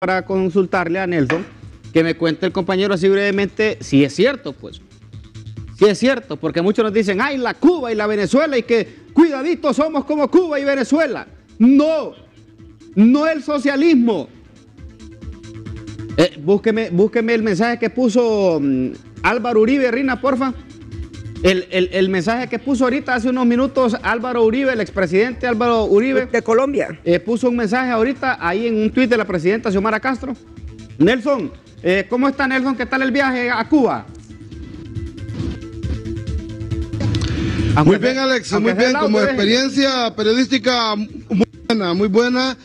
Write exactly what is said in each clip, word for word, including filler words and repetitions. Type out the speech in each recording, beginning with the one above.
Para consultarle a Nelson, que me cuente el compañero así brevemente si es cierto, pues. Si es cierto, porque muchos nos dicen, ay, la Cuba y la Venezuela, y que cuidadito somos como Cuba y Venezuela. No, no el socialismo. Eh, búsqueme, búsqueme el mensaje que puso um, Álvaro Uribe Rina, porfa. El, el, el mensaje que puso ahorita hace unos minutos Álvaro Uribe, el expresidente Álvaro Uribe de Colombia, eh, puso un mensaje ahorita ahí en un tuit de la presidenta Xiomara Castro. Nelson, eh, ¿cómo está Nelson? ¿Qué tal el viaje a Cuba? Aunque muy bien, Alex, muy bien, como experiencia periodística muy buena, muy buena.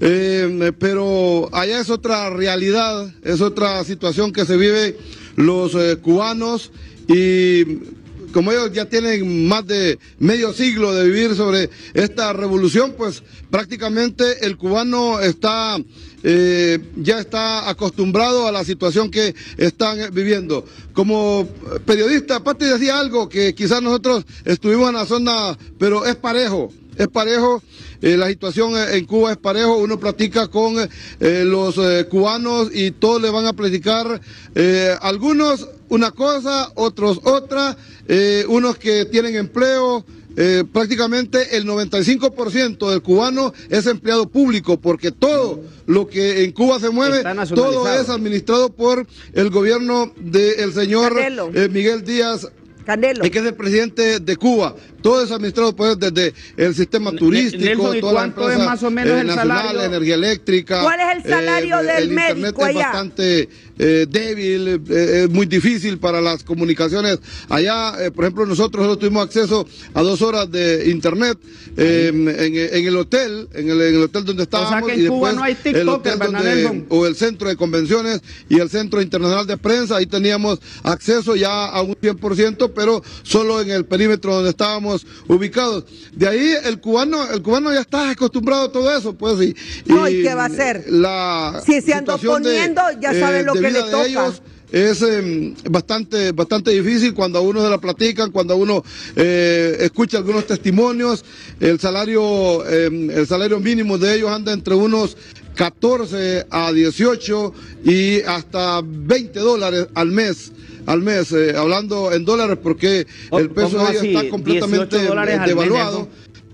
Eh, pero allá es otra realidad, es otra situación que se vive los eh, cubanos, y como ellos ya tienen más de medio siglo de vivir sobre esta revolución, pues prácticamente el cubano está eh, ya está acostumbrado a la situación que están viviendo. Como periodista, Pati decía algo que quizás nosotros estuvimos en la zona, pero es parejo. Es parejo, eh, la situación en Cuba es parejo, uno platica con eh, los eh, cubanos y todos le van a platicar, eh, algunos una cosa, otros otra, eh, unos que tienen empleo. Eh, prácticamente el noventa y cinco por ciento del cubano es empleado público, porque todo lo que en Cuba se mueve, todo es administrado por el gobierno del señor eh, Miguel Díaz Candelo, que es el presidente de Cuba. Todo es administrado pues desde el sistema turístico, Nelson, toda ¿cuánto la empresa, es más o menos eh, el nacional, salario? Energía eléctrica. ¿Cuál es el salario eh, del el médico internet allá? Es bastante eh, débil, es eh, muy difícil para las comunicaciones allá. Eh, por ejemplo, nosotros solo tuvimos acceso a dos horas de internet eh, en, en el hotel, en el, en el hotel donde estábamos. O sea que en Cuba no hay TikTok, el hotel donde, o el centro de convenciones y el centro internacional de prensa, ahí teníamos acceso ya a un cien por ciento, pero solo en el perímetro donde estábamos ubicados. De ahí el cubano, el cubano ya está acostumbrado a todo eso, pues. Y, y no, ¿y qué va a hacer? La si se anda poniendo, de, ya saben eh, lo que le toca. Ellos es eh, bastante, bastante difícil cuando a uno se la platican, cuando a uno eh, escucha algunos testimonios. El salario, eh, el salario mínimo de ellos anda entre unos catorce a dieciocho y hasta veinte dólares al mes. Al mes, eh, hablando en dólares, porque el peso de ellos está completamente devaluado.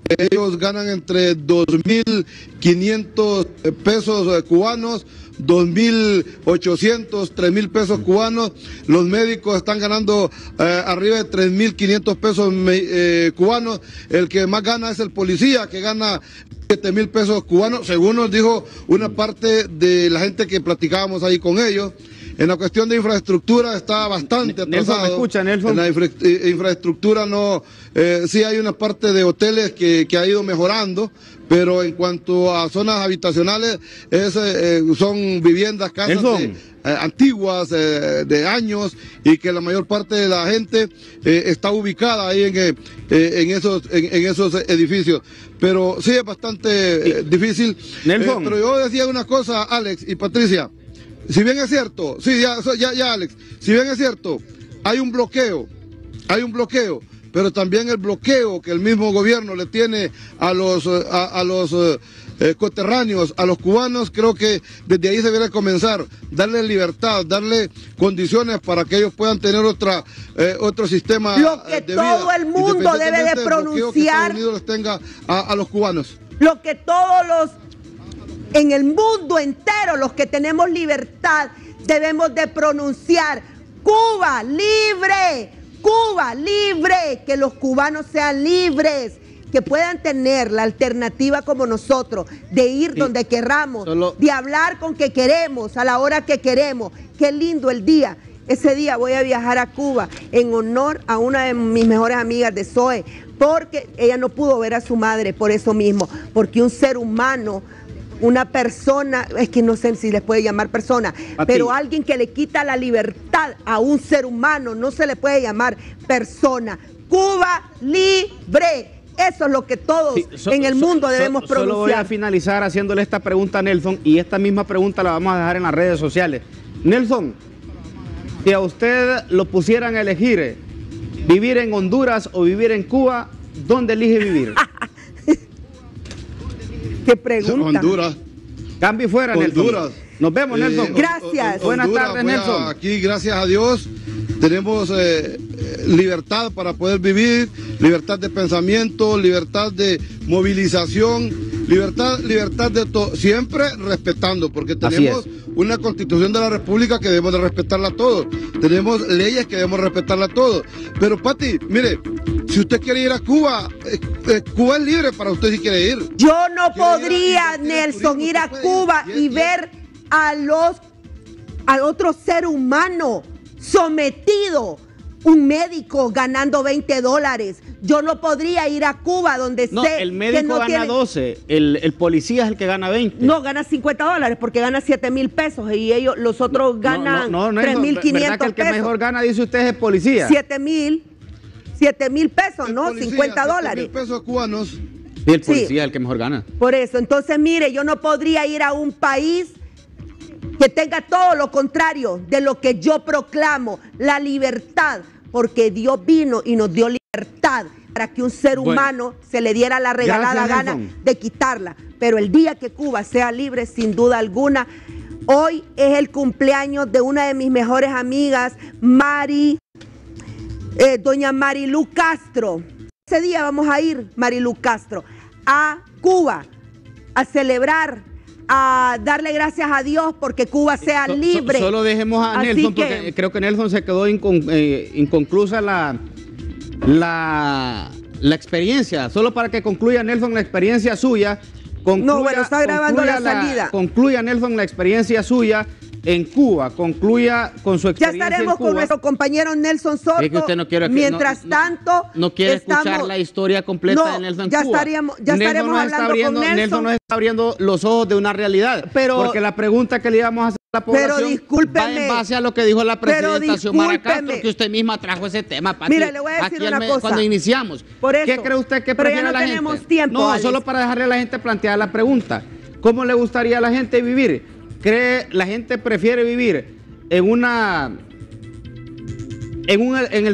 Ellos ganan entre dos mil quinientos pesos cubanos, dos mil ochocientos, tres mil pesos cubanos. Los médicos están ganando eh, arriba de tres mil quinientos pesos eh, cubanos. El que más gana es el policía, que gana siete mil pesos cubanos, según nos dijo una parte de la gente que platicábamos ahí con ellos. En la cuestión de infraestructura está bastante atrasado. ¿Me escucha, Nelson? En la infra infraestructura no, eh, sí hay una parte de hoteles que, que ha ido mejorando, pero en cuanto a zonas habitacionales, es, eh, son viviendas, casas de, eh, antiguas, eh, de años, y que la mayor parte de la gente eh, está ubicada ahí en, eh, en, esos, en, en esos edificios. Pero sí es bastante eh, difícil. Nelson. Eh, pero yo decía una cosa, Alex y Patricia. Si bien es cierto, sí, ya, ya, ya Alex, si bien es cierto, hay un bloqueo, hay un bloqueo, pero también el bloqueo que el mismo gobierno le tiene a los, a, a los eh, coterráneos, a los cubanos, creo que desde ahí se debe comenzar, darle libertad, darle condiciones para que ellos puedan tener otra, eh, otro sistema de vida. Lo que todo el mundo debe de pronunciar, que les tenga a, a los cubanos. Lo que todos los... En el mundo entero, los que tenemos libertad, debemos de pronunciar Cuba libre, Cuba libre, que los cubanos sean libres, que puedan tener la alternativa como nosotros, de ir donde querramos, de hablar con que queremos, a la hora que queremos. Qué lindo el día. Ese día voy a viajar a Cuba en honor a una de mis mejores amigas de Zoe, porque ella no pudo ver a su madre por eso mismo, porque un ser humano... Una persona, es que no sé si les puede llamar persona, Pati, pero alguien que le quita la libertad a un ser humano, no se le puede llamar persona. Cuba libre, eso es lo que todos sí, so, en el so, mundo so, debemos so, pronunciar. Solo voy a finalizar haciéndole esta pregunta a Nelson, y esta misma pregunta la vamos a dejar en las redes sociales. Nelson, si a usted lo pusieran a elegir, vivir en Honduras o vivir en Cuba, ¿dónde elige vivir? ¿Qué pregunta? Honduras. Cambio fuera, Honduras. Nelson. Nos vemos, Nelson. Eh, gracias. Honduras, buenas tardes, Nelson. Aquí, gracias a Dios, tenemos eh, libertad para poder vivir, libertad de pensamiento, libertad de movilización. Libertad, libertad de todo, siempre respetando, porque tenemos una constitución de la república que debemos de respetarla a todos, tenemos leyes que debemos respetarla a todos, pero Pati, mire, si usted quiere ir a Cuba, eh, eh, Cuba es libre para usted si quiere ir. Yo no podría, ir a, Nelson, ir a Cuba y ver a los, al otro ser humano sometido. Un médico ganando veinte dólares. Yo no podría ir a Cuba donde no, sé el médico que no gana tiene... doce, el, el policía es el que gana veinte. No, gana cincuenta dólares porque gana siete mil pesos y ellos, los otros ganan no, no, no, no, tres mil quinientos pesos. ¿Verdad que el que mejor gana, dice usted, es el policía? siete mil pesos, el ¿no? Policía, cincuenta dólares. siete mil pesos cubanos. Y el policía sí, es el que mejor gana. Por eso, entonces mire, yo no podría ir a un país que tenga todo lo contrario de lo que yo proclamo, la libertad, porque Dios vino y nos dio libertad para que un ser humano bueno, se le diera la regalada gana de quitarla. Pero el día que Cuba sea libre, sin duda alguna, hoy es el cumpleaños de una de mis mejores amigas, Mari, eh, doña Marilú Castro. Ese día vamos a ir, Marilú Castro, a Cuba a celebrar, a darle gracias a Dios porque Cuba sea libre. So, so, solo dejemos a Así Nelson, porque que... creo que Nelson se quedó incon, eh, inconclusa la, la, la experiencia. Solo para que concluya, Nelson, la experiencia suya. Concluya, no, bueno, está grabando la salida. La, concluya, Nelson, la experiencia suya en Cuba. Concluya con su experiencia. Ya estaremos en Cuba con nuestro compañero Nelson Soto. Es que usted no quiere, mientras no, tanto... No, no quiere estamos, escuchar la historia completa no, de Nelson ya Cuba. Estaríamos, ya Nelson estaremos hablando abriendo, con Nelson. Nelson nos está abriendo los ojos de una realidad. Pero, porque la pregunta que le íbamos a hacer a la población va en base a lo que dijo la presidenta Xiomara Castro, que usted misma trajo ese tema. Pati, mire, le voy a decir una mes, cosa. Cuando iniciamos. Por eso, ¿qué cree usted que prefiere no la gente? Tiempo, no, Alex. Solo para dejarle a la gente plantear la pregunta. ¿Cómo le gustaría a la gente vivir? ¿Cree la gente prefiere vivir en una en, un, en el